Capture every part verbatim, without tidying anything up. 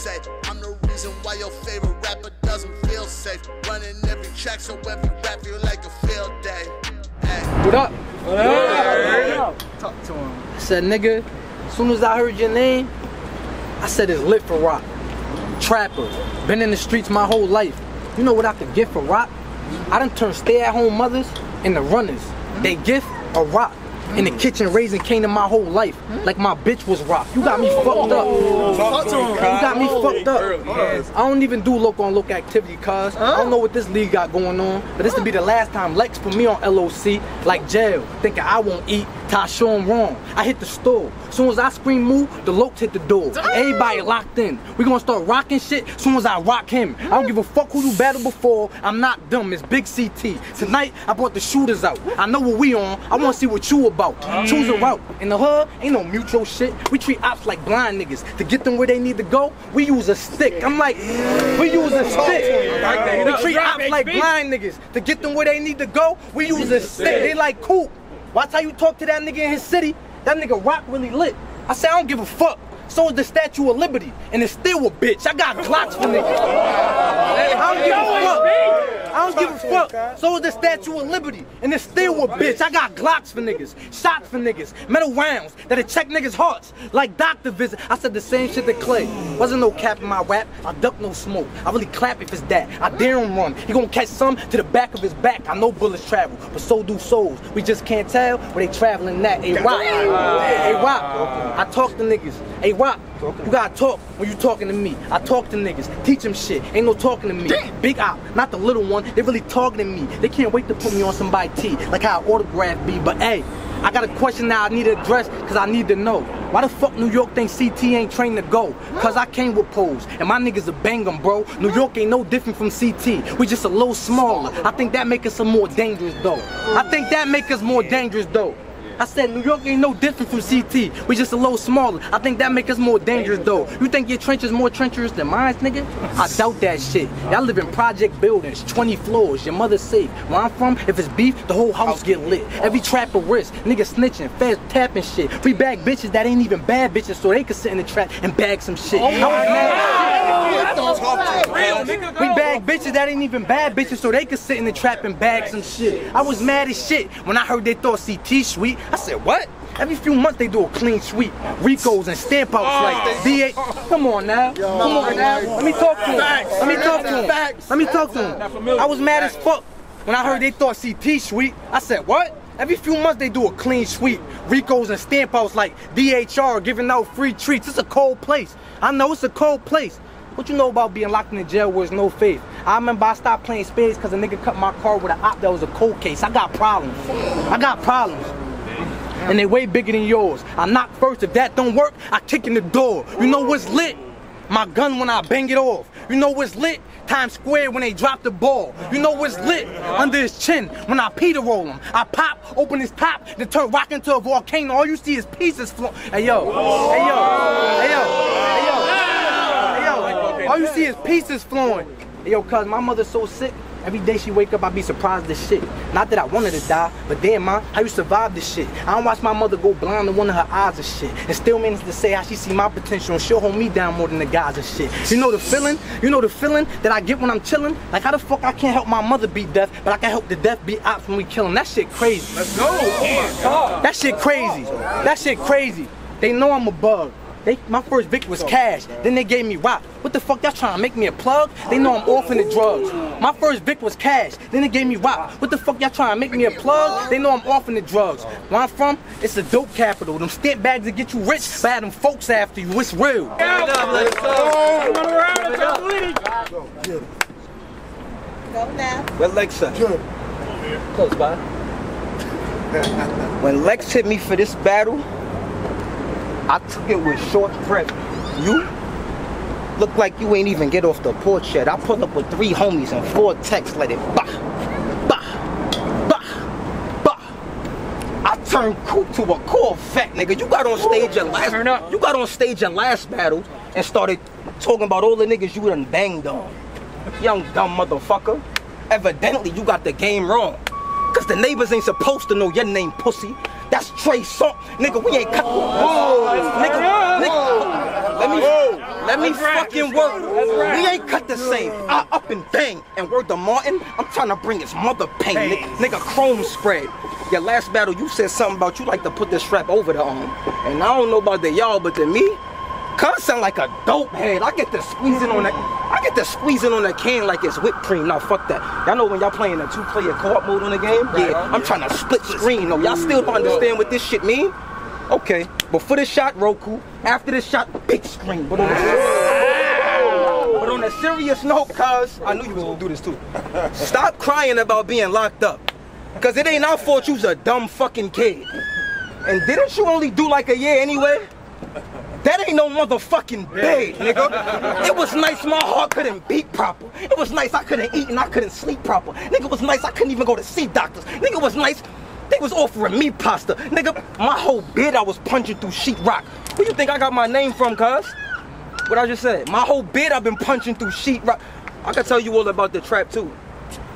say I'm the reason why your favorite rapper doesn't feel safe. Running every track so every rap feel like a field day. Hey. What up? What up? Talk to him. I said, nigga, as soon as I heard your name, I said it's lit for Roc. Trapper, been in the streets my whole life. You know what I could get for Roc? I done turned stay-at-home mothers into runners. They gift a Roc. In the kitchen raising Canaan my whole life. Like my bitch was Roc. You got me fucked up. You got me fucked up. I don't even do local on local activity, cuz. I don't know what this league got going on, but this will be the last time Lex put me on L O C. Like jail, thinking I won't eat. Tashawn wrong. I hit the store. Soon as I scream move, the Lokes hit the door. Everybody locked in. We gonna start rocking shit soon as I rock him. I don't give a fuck who you battled before. I'm not dumb. It's Big C T. Tonight, I brought the shooters out. I know what we on. I wanna see what you about. Choose a route. In the hood, ain't no mutual shit. We treat ops like blind niggas. To get them where they need to go, we use a stick. I'm like, we use a stick. We treat ops like blind niggas. To get them where they need to go, we use a stick. They like, cool. Watch how you talk to that nigga in his city. That nigga Roc really lit. I said I don't give a fuck. So is the Statue of Liberty, and it's still a bitch. I got Glocks for niggas. I don't give a fuck. I don't give a fuck. So is the Statue of Liberty, and it's still a bitch. I got Glocks for niggas, shots for niggas, metal rounds that'll check niggas' hearts like doctor visit. I said the same shit to Clay. Wasn't no cap in my rap. I duck no smoke. I really clap if it's that. I dare him run. He gonna catch some to the back of his back. I know bullets travel, but so do souls. We just can't tell where they traveling at. Hey Roc, hey Roc. I talk to niggas. Hey Roc, you gotta talk when you talking to me. I talk to niggas, teach them shit. Ain't no talking to me. Damn. Big op, not the little one. They really targeting me. They can't wait to put me on somebody's tee, like how I autograph be. But hey, I got a question now I need to address, cause I need to know. Why the fuck New York thinks C T ain't trained to go? Cause I came with pose, and my niggas a bang 'em, bro. New York ain't no different from C T. We just a little smaller. I think that make us some more dangerous though. I think that make us more dangerous though. I said New York ain't no different from C T. We just a little smaller. I think that make us more dangerous though. You think your trench is more treacherous than mine, nigga? I doubt that shit. Y'all live in project buildings, twenty floors. Your mother's safe. Where I'm from, if it's beef, the whole house get lit. Every trap at risk. Niggas snitching, fast tapping shit. Free bag bitches that ain't even bad bitches, so they can sit in the trap and bag some shit. I was mad. We bag bitches that ain't even bad bitches, so they can sit in the trap and bag some shit. I was mad as shit when I heard they thought C T sweet. I said, what? Every few months they do a clean sweep. Ricos and stamp outs like V eight. Come on now. Come on now. Let me talk to him. Let me talk to him. Let me talk to him. I was mad as fuck when I heard they thought C T sweet. I said, what? Every few months they do a clean sweep. Ricos and stamp outs like D H R giving out free treats. It's a cold place. I know it's a cold place. What you know about being locked in the jail where there's no faith? I remember I stopped playing spades because a nigga cut my car with an op that was a cold case. I got problems. I got problems. And they way bigger than yours. I knock first. If that don't work, I kick in the door. You know what's lit? My gun when I bang it off. You know what's lit? Times Square when they drop the ball. You know what's lit? Under his chin when I Peter roll him. I pop, open his top, then turn Roc into a volcano. All you see is pieces flowing. Hey yo. Hey yo. Hey yo. Hey yo. All you see is pieces flowing. Yo, cuz, my mother's so sick, every day she wake up, I be surprised as shit. Not that I wanted to die, but damn, ma, how you survive this shit? I don't watch my mother go blind in one of her eyes and shit. And still manage to say how she see my potential and she'll hold me down more than the guys and shit. You know the feeling? You know the feeling that I get when I'm chilling? Like, how the fuck I can't help my mother beat death, but I can help the death beat ops when we kill him? That shit crazy. Let's go. Oh my God. That shit crazy. That shit crazy. They know I'm a bug. They, my first victim was Cash, then they gave me Roc. What the fuck, that's trying to make me a plug? They know I'm off in the drugs. My first victim was Cash, then they gave me Roc. What the fuck, y'all trying to make me a plug? They know I'm off in the drugs. Where I'm from, it's the dope capital. Them stamp bags that get you rich, but have them folks after you. It's real. Go now. Where Lex at? Close by. When Lex hit me for this battle, I took it with short breath. You look like you ain't even get off the porch yet. I pull up with three homies and four texts, let it bah, bah, bah, bah. I turned coop to a Corvette, nigga. You got on stage your last, Turn up. you got on stage your last battle and started talking about all the niggas you done banged on. Young dumb motherfucker. Evidently you got the game wrong. Cause the neighbors ain't supposed to know your name, pussy. That's Trey Salt, nigga. We ain't cut. Whoa, nigga, nigga. Let me, Let me fucking work. We ain't cut the same. I up and bang and work the Martin. I'm trying to bring his mother pain. Hey. Nigga, chrome spread. Your last battle, you said something about you like to put this strap over the arm. And I don't know about the y'all, but to me, cuz sound like a dope head. I get the squeezing on that. I get the squeezing on the can like it's whipped cream. Nah, fuck that. Y'all know when y'all playing a two-player co-op mode on the game? Yeah, I'm trying to split screen though. Y'all still don't understand what this shit mean? Okay, before this shot, Roku. After this shot, big screen. But on the, but on a serious note, cuz, I knew you was gonna do this too. Stop crying about being locked up. Cuz it ain't our fault you's a dumb fucking kid. And didn't you only do like a year anyway? That ain't no motherfucking bed, nigga. It was nice my heart couldn't beat proper. It was nice I couldn't eat and I couldn't sleep proper. Nigga, it was nice I couldn't even go to see doctors. Nigga, it was nice they was offering me pasta. Nigga, my whole bed I was punching through sheetrock. Where you think I got my name from, cuz? What I just said? My whole bed I've been punching through sheetrock. I can tell you all about the trap, too.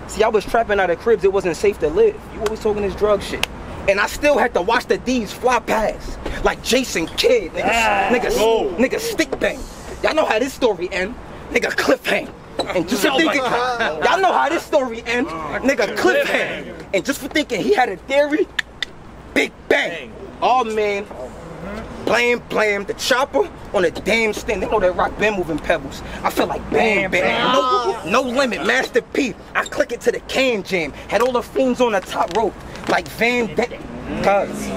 See, I was trapping out of cribs. It wasn't safe to live. You always talking this drug shit. And I still had to watch the D's fly past. Like Jason Kidd, nigga, ah, nigga, oh. nigga stick bang. Y'all know how this story end. Nigga, cliffhang. And just for thinking, y'all know how this story end. Nigga, cliffhang. And just for thinking he had a theory, big bang. Oh, man. Blam, blam, the chopper on a damn stand. They know that rock been moving pebbles. I feel like bam, bam. No, no limit, Master P. I click it to the can jam. Had all the fiends on the top rope. Like Van Damme. Cuz.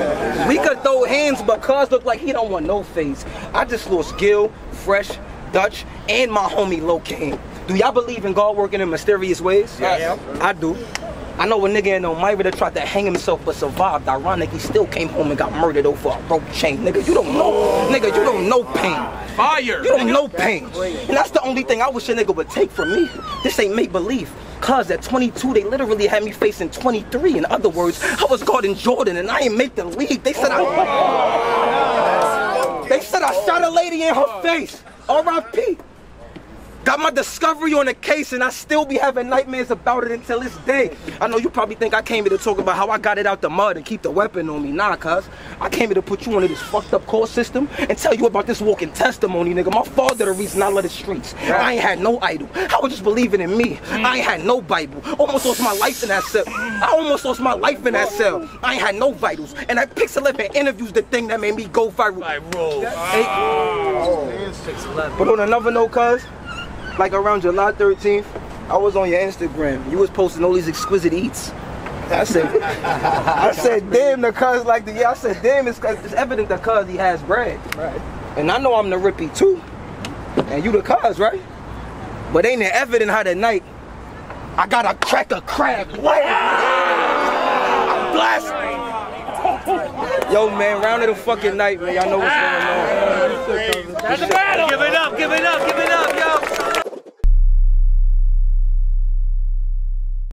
We could throw hands, but cuz look like he don't want no face. I just lost Gil, Fresh, Dutch, and my homie Low Kane. Do y'all believe in God working in mysterious ways? Yes. I do. I know a nigga in Elmira that tried to hang himself but survived. Ironic, he still came home and got murdered over a rope chain. Nigga, you don't know. Nigga, you don't know pain. Fire. You don't know pain. And that's the only thing I wish a nigga would take from me. This ain't make believe. Cuz at twenty-two, they literally had me facing twenty-three. In other words, I was guarding Jordan and I ain't make the league. They said I. They said I shot a lady in her face. R I P Got my discovery on the case and I still be having nightmares about it until this day. I know you probably think I came here to talk about how I got it out the mud and keep the weapon on me. Nah, cuz. I came here to put you under this fucked up court system and tell you about this walking testimony, nigga. My father the reason I love the streets. I ain't had no idol. I was just believing in me. I ain't had no Bible. Almost lost my life in that cell. I almost lost my life in that cell. I ain't had no vitals. And that Pixel eleven interview's the thing that made me go viral. Viral. But on another note, cuz, like around July thirteenth, I was on your Instagram. You was posting all these exquisite eats. I said, I said, damn, the cuz like the, yeah, I said, damn, it's, it's evident the cuz he has bread. Right. And I know I'm the Rippy too. And you the cuz, right? But ain't it evident how that night, I got a crack a crab. What? I'm blasting. Yo, man, round of the fucking night, man. Y'all know what's going on. That's a battle. Give it up, give it up.